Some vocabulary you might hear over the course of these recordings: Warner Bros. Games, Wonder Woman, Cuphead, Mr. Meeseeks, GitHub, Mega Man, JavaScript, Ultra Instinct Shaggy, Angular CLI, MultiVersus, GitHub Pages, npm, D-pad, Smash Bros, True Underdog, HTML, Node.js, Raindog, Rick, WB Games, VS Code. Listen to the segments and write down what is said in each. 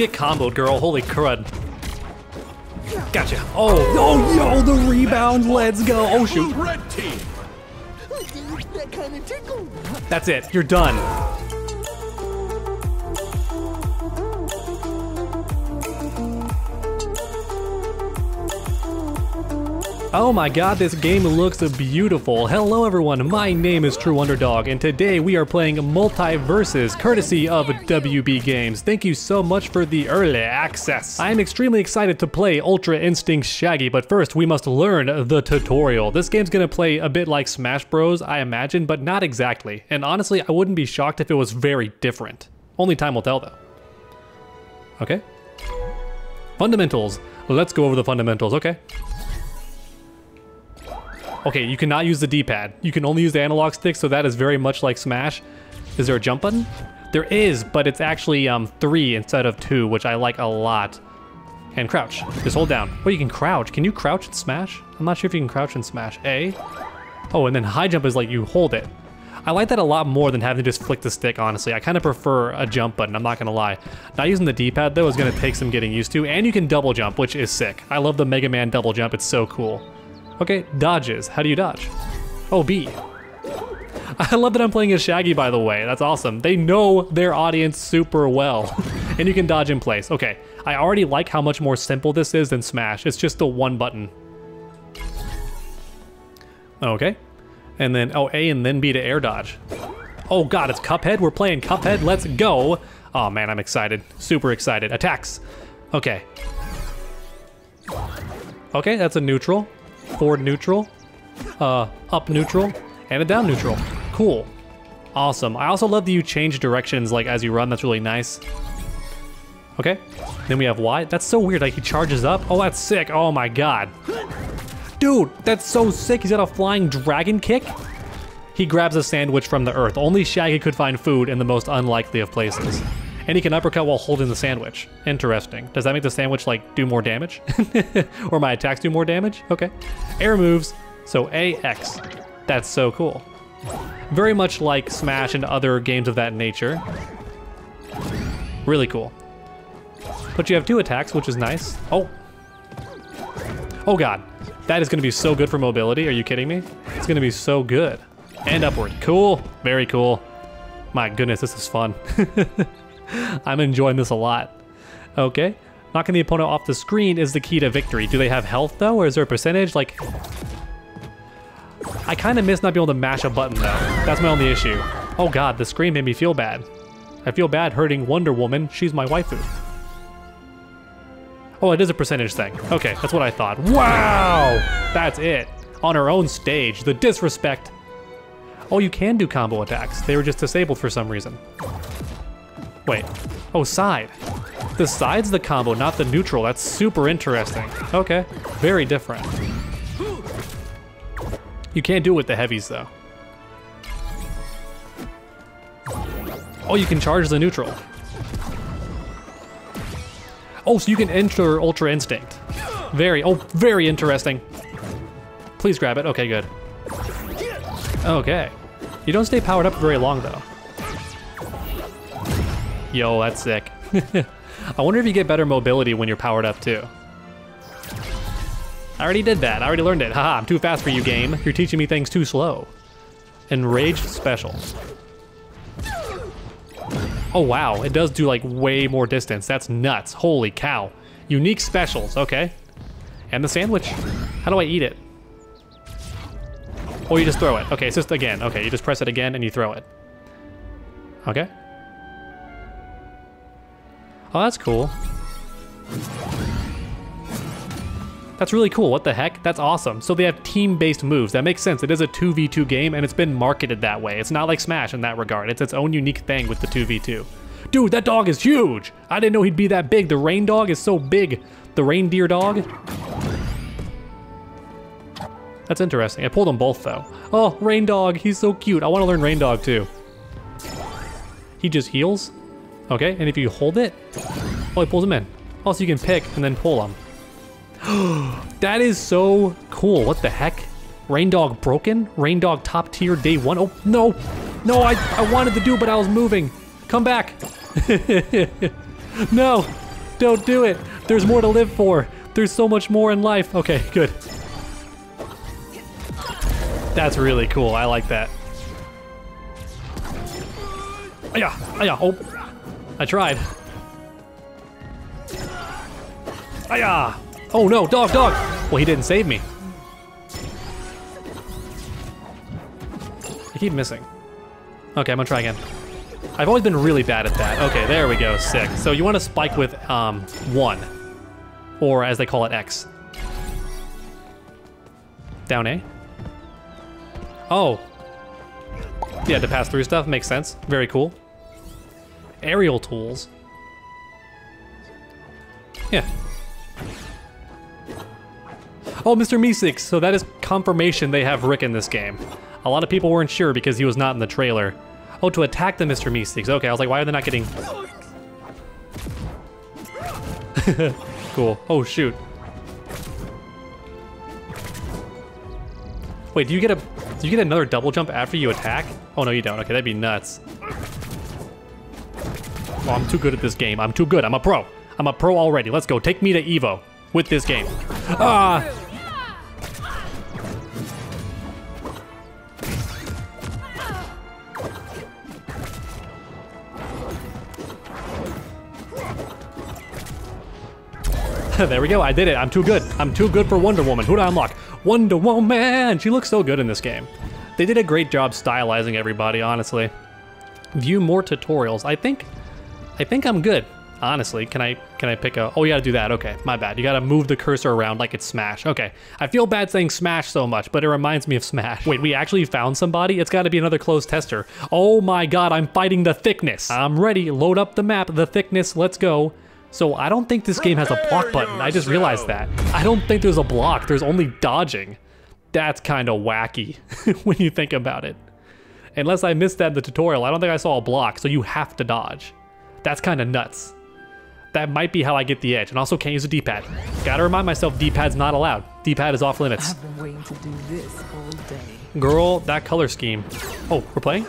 get comboed, girl. Holy crud. Gotcha. Oh, oh, yo, the rebound. Let's go. Oh, shoot. That's it. You're done. Oh my god, this game looks beautiful. Hello everyone, my name is True Underdog, and today we are playing MultiVersus, courtesy of WB Games. Thank you so much for the early access. I am extremely excited to play Ultra Instinct Shaggy, but first we must learn the tutorial. This game's gonna play a bit like Smash Bros, I imagine, but not exactly. And honestly, I wouldn't be shocked if it was very different. Only time will tell though. Okay. Fundamentals. Let's go over the fundamentals, okay. Okay, you cannot use the D-pad. You can only use the analog stick, so that is very much like Smash. Is there a jump button? There is, but it's actually 3 instead of 2, which I like a lot. And crouch. Just hold down. Well, you can crouch. Can you crouch and Smash? I'm not sure if you can crouch and Smash. A. Oh, and then high jump is like you hold it. I like that a lot more than having to just flick the stick, honestly. I kind of prefer a jump button, I'm not going to lie. Not using the D-pad, though, is going to take some getting used to. And you can double jump, which is sick. I love the Mega Man double jump. It's so cool. Okay, dodges. How do you dodge? Oh, B. I love that I'm playing as Shaggy, by the way. That's awesome. They know their audience super well. And you can dodge in place. Okay, I already like how much more simple this is than Smash. It's just the one button. Okay. And then, oh, A and then B to air dodge. Oh god, it's Cuphead. We're playing Cuphead. Let's go. Oh man, I'm excited. Super excited. Attacks. Okay. Okay, that's a neutral. Forward neutral, up neutral, and a down neutral. Cool. Awesome. I also love that you change directions like as you run. That's really nice. Okay. Then we have Y. That's so weird. Like he charges up. Oh, that's sick. Oh my god. Dude, that's so sick. He's got a flying dragon kick. He grabs a sandwich from the earth. Only Shaggy could find food in the most unlikely of places. And he can uppercut while holding the sandwich. Interesting. Does that make the sandwich, like, do more damage? Or my attacks do more damage? Okay. Air moves. So AX. That's so cool. Very much like Smash and other games of that nature. Really cool. But you have 2 attacks, which is nice. Oh. Oh, god. That is going to be so good for mobility. Are you kidding me? It's going to be so good. And upward. Cool. Very cool. My goodness, this is fun. I'm enjoying this a lot. Okay. Knocking the opponent off the screen is the key to victory. Do they have health, though? Or is there a percentage? Like, I kind of miss not being able to mash a button, though. That's my only issue. Oh, god. The screen made me feel bad. I feel bad hurting Wonder Woman. She's my waifu. Oh, it is a percentage thing. Okay. That's what I thought. Wow! That's it. On her own stage. The disrespect. Oh, you can do combo attacks. They were just disabled for some reason. Wait. Oh, side. The side's the combo, not the neutral. That's super interesting. Okay. Very different. You can't do it with the heavies, though. Oh, you can charge the neutral. Oh, so you can enter Ultra Instinct. Very, oh, very interesting. Please grab it. Okay, good. Okay. You don't stay powered up very long, though. Yo, that's sick. I wonder if you get better mobility when you're powered up too. I already did that. I already learned it. Haha, I'm too fast for you, game. You're teaching me things too slow. Enraged special. Oh wow, it does do like way more distance. That's nuts. Holy cow. Unique specials, okay. And the sandwich. How do I eat it? Oh, you just throw it. Okay, it's just again. Okay, you just press it again and you throw it. Okay. Oh, that's cool. That's really cool. What the heck? That's awesome. So they have team-based moves. That makes sense. It is a 2v2 game, and it's been marketed that way. It's not like Smash in that regard. It's its own unique thing with the 2v2. Dude, that dog is huge! I didn't know he'd be that big. The Raindog is so big. The reindeer dog. That's interesting. I pulled them both, though. Oh, Raindog. He's so cute. I want to learn Raindog, too. He just heals? Okay, and if you hold it, oh, it pulls them in. Also, you can pick and then pull them. That is so cool. What the heck? Raindog broken? Raindog top tier day 1? Oh, no. No, I wanted to do, but I was moving. Come back. No. Don't do it. There's more to live for. There's so much more in life. Okay, good. That's really cool. I like that. Yeah, yeah. Oh, I tried. Ayah! Oh no, dog, dog! Well, he didn't save me. I keep missing. Okay, I'm gonna try again. I've always been really bad at that. Okay, there we go, sick. So you want to spike with one. Or as they call it, X. Down A. Oh. Yeah, to pass through stuff, makes sense. Very cool. Aerial tools. Yeah. Oh, Mr. Meeseeks. So that is confirmation they have Rick in this game. A lot of people weren't sure because he was not in the trailer. Oh, to attack the Mr. Meeseeks. Okay, I was like, why are they not getting... Cool. Oh, shoot. Wait, do you get another double jump after you attack? Oh, no, you don't. Okay, that'd be nuts. Oh, I'm too good at this game. I'm too good. I'm a pro. I'm a pro already. Let's go. Take me to Evo with this game. Ah! There we go. I did it. I'm too good. I'm too good for Wonder Woman. Who'd I unlock? Wonder Woman! She looks so good in this game. They did a great job stylizing everybody, honestly. View more tutorials. I think I'm good. Honestly, can I pick a... Oh, you gotta do that. Okay, my bad. You gotta move the cursor around like it's Smash. Okay, I feel bad saying Smash so much, but it reminds me of Smash. Wait, we actually found somebody? It's gotta be another closed tester. Oh my god, I'm fighting the thickness. I'm ready. Load up the map, the thickness. Let's go. So I don't think this game has a block button. I just realized that. I don't think there's a block. There's only dodging. That's kind of wacky when you think about it. Unless I missed that in the tutorial. I don't think I saw a block, so you have to dodge. That's kind of nuts. That might be how I get the edge, and also can't use a D-pad. Gotta remind myself D-pad's not allowed. D-pad is off limits. I've been waiting to do this all day. Girl, that color scheme. Oh, we're playing?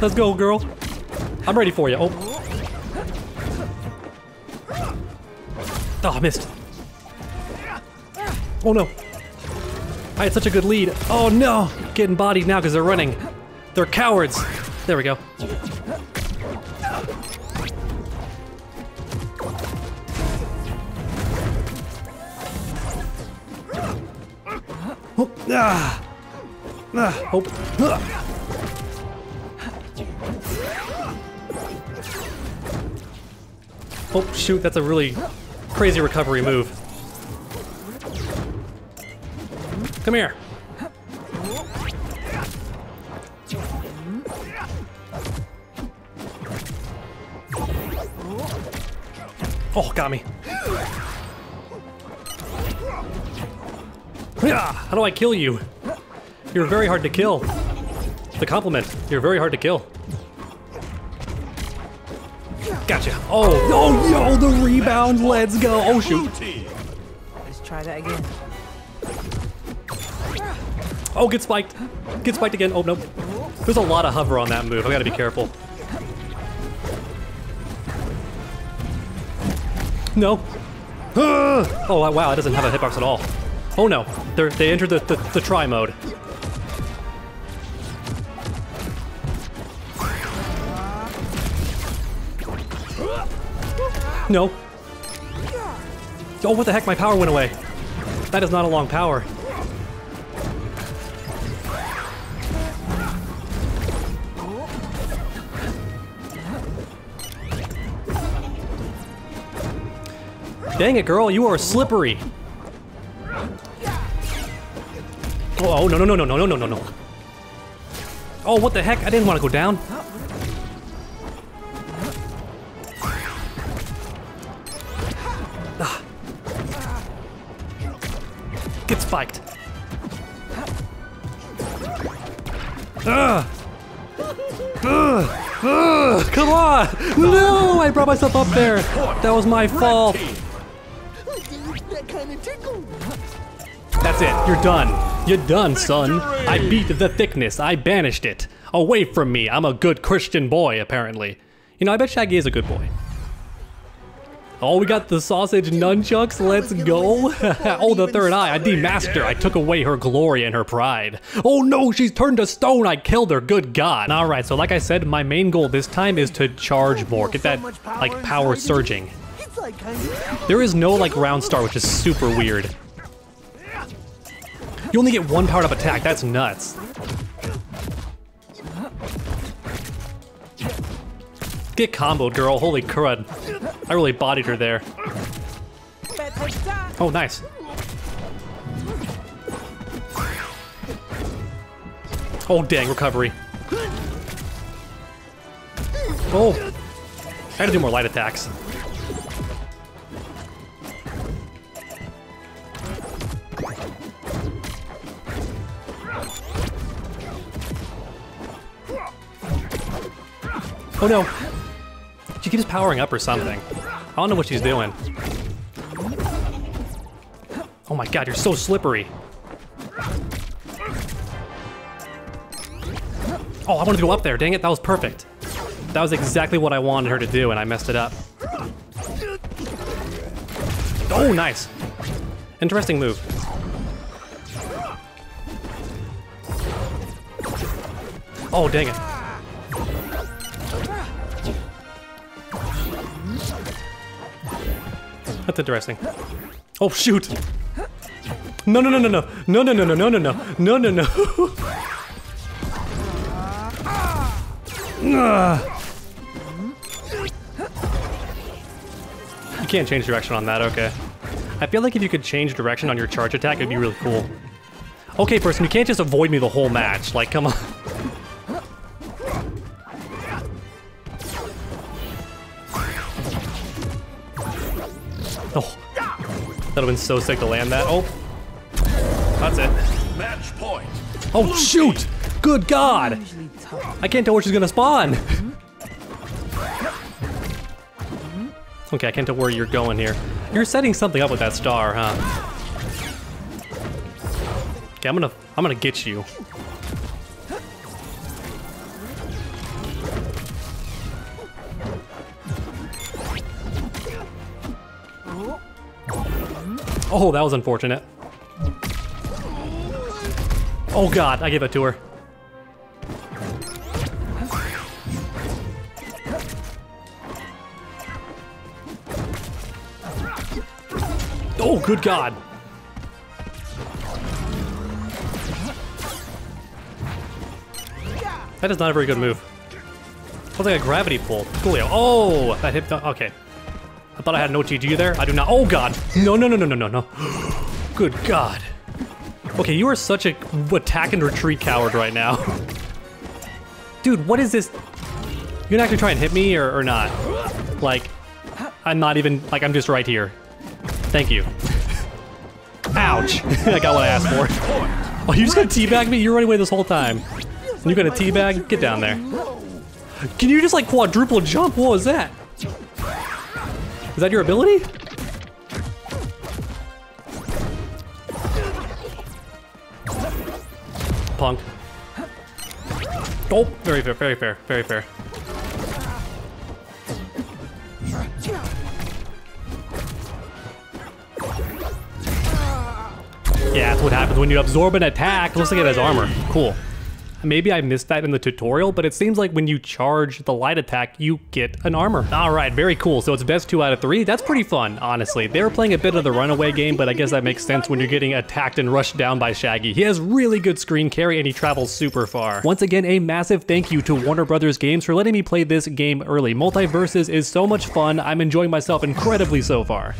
Let's go, girl. I'm ready for you. Oh. Oh, I missed. Oh, no. I had such a good lead. Oh, no. Getting bodied now because they're running. They're cowards. There we go. Oh. Ah. Ah. Oh. Ah. Oh, shoot, that's a really crazy recovery move. Come here. Oh, got me. How do I kill you? You're very hard to kill. The compliment. You're very hard to kill. Gotcha. Oh, oh, yo, the rebound. Let's go. Oh, shoot. Let's try that again. Oh, get spiked. Get spiked again. Oh, no. There's a lot of hover on that move. I gotta be careful. No. Oh, wow. It doesn't have a hitbox at all. Oh, no. They entered the try mode. No. Oh, what the heck? My power went away. That is not a long power. Dang it, girl. You are slippery. Oh, no, no, no, no, no, no, no, no, no. Oh, what the heck? I didn't want to go down. Get spiked. Come on! No! I brought myself up there! That was my fault! That's it. You're done. You're done, son. I beat the thickness. I banished it. Away from me. I'm a good Christian boy, apparently. You know, I bet Shaggy is a good boy. Oh, we got the sausage nunchucks. Let's go. Oh, the third eye. I demasked her. I took away her glory and her pride. Oh no, she's turned to stone. I killed her. Good God. All right. So like I said, my main goal this time is to charge more. Get that like power surging. There is no like round start, which is super weird. You only get one powered up attack. That's nuts. Get comboed, girl. Holy crud. I really bodied her there. Oh, nice. Oh, dang, recovery. Oh. I gotta do more light attacks. Oh, no. She keeps powering up or something. I don't know what she's doing. Oh my God, you're so slippery. Oh, I wanted to go up there, dang it, that was perfect. That was exactly what I wanted her to do and I messed it up. Oh, nice. Interesting move. Oh, dang it. That's interesting. Oh shoot! No no no no no no no no no no no no no no. You can't change direction on that. Okay. I feel like if you could change direction on your charge attack, it'd be really cool. Okay, person, you can't just avoid me the whole match. Like, come on. That would have been so sick to land that. Oh, that's it. Match point. Oh shoot! Good God! I can't tell where she's gonna spawn. Okay, I can't tell where you're going here. You're setting something up with that star, huh? Okay, I'm gonna get you. Oh, that was unfortunate. Oh God, I gave it to her. Oh, good God. That is not a very good move. That was like a gravity pull. Coolio. Oh, that hit, okay. I thought I had no GG there. I do not. Oh God! No! No! No! No! No! No! No! Good God! Okay, you are such a attack and retreat coward right now, dude. What is this? You gonna actually try and hit me or not? Like, I'm not even. Like, I'm just right here. Thank you. Ouch! I got what I asked for. Oh, you just gonna teabag me? You're running away this whole time. And you're gonna teabag? Get down there. Can you just like quadruple jump? What was that? Is that your ability? Punk. Oh, very fair, very fair, very fair. Yeah, that's what happens when you absorb an attack. Looks like it has armor. Cool. Maybe I missed that in the tutorial, but it seems like when you charge the light attack, you get an armor. All right, very cool. So it's best 2 out of 3. That's pretty fun, honestly. They were playing a bit of the runaway game, but I guess that makes sense when you're getting attacked and rushed down by Shaggy. He has really good screen carry and he travels super far. Once again, a massive thank you to Warner Brothers Games for letting me play this game early. MultiVersus is so much fun. I'm enjoying myself incredibly so far.